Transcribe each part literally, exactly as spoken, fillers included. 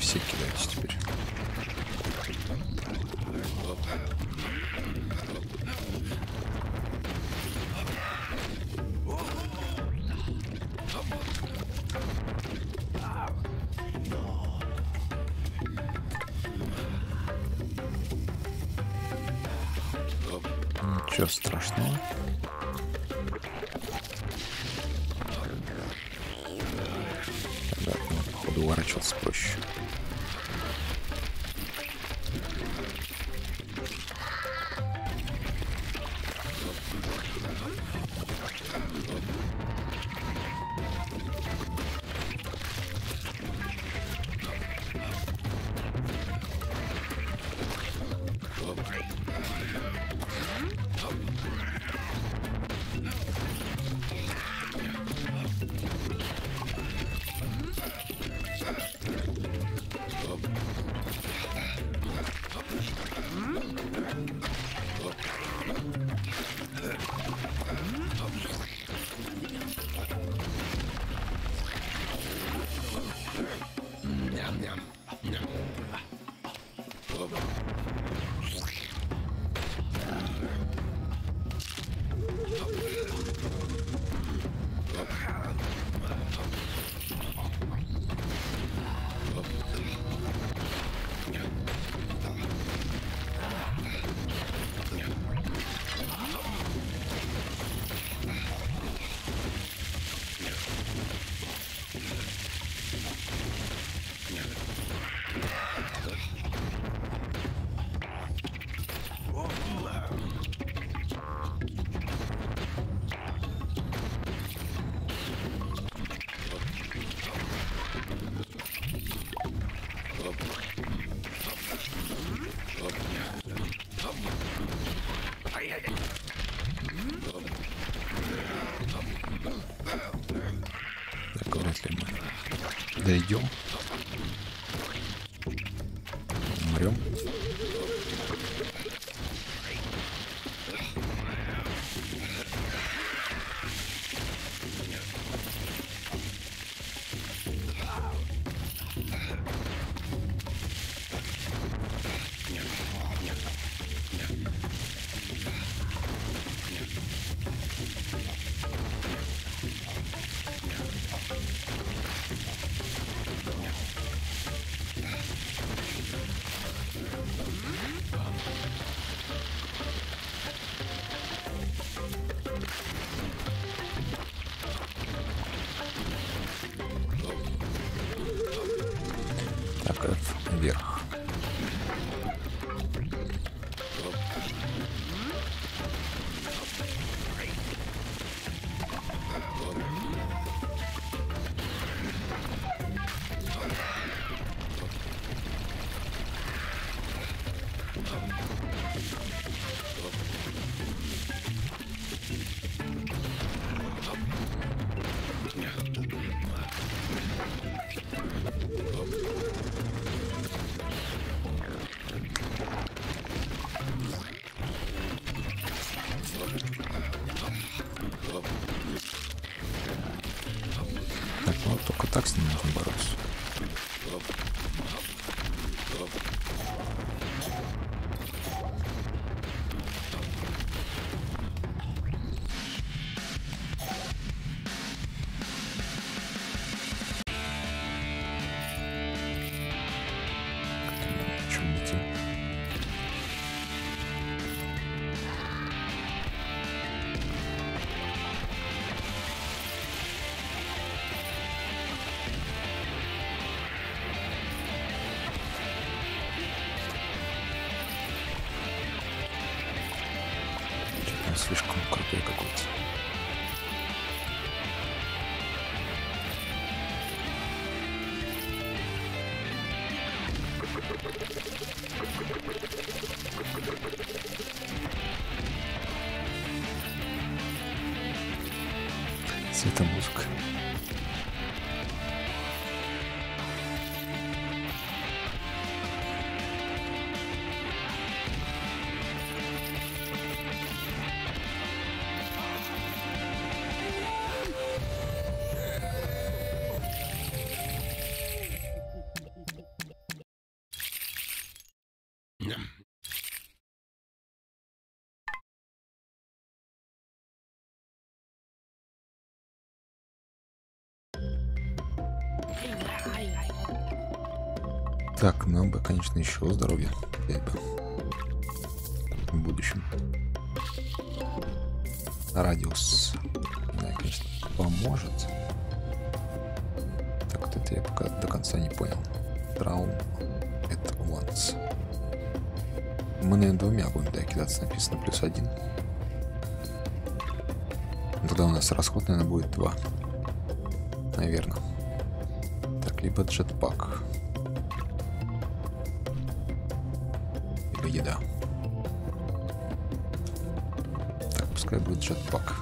Все кидаются теперь. Ничего страшного. Да, походу уворачивался проще. Так, вряд ли мы дойдем. Умрем. Вверх. Только так с ним нужно бороться. Слишком крутой какой-то. Светомузыка. Так, нам бы, конечно, еще здоровья в будущем. Радиус, да, конечно, поможет. Так, вот это я пока до конца не понял. Траум это once. Мы, наверное, двумя будем, да, кидаться, написано плюс один. Тогда у нас расход, наверное, будет два. Наверное. Так, либо джетпак. Либо еда. Так, пускай будет джетпак.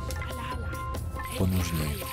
Понужнее.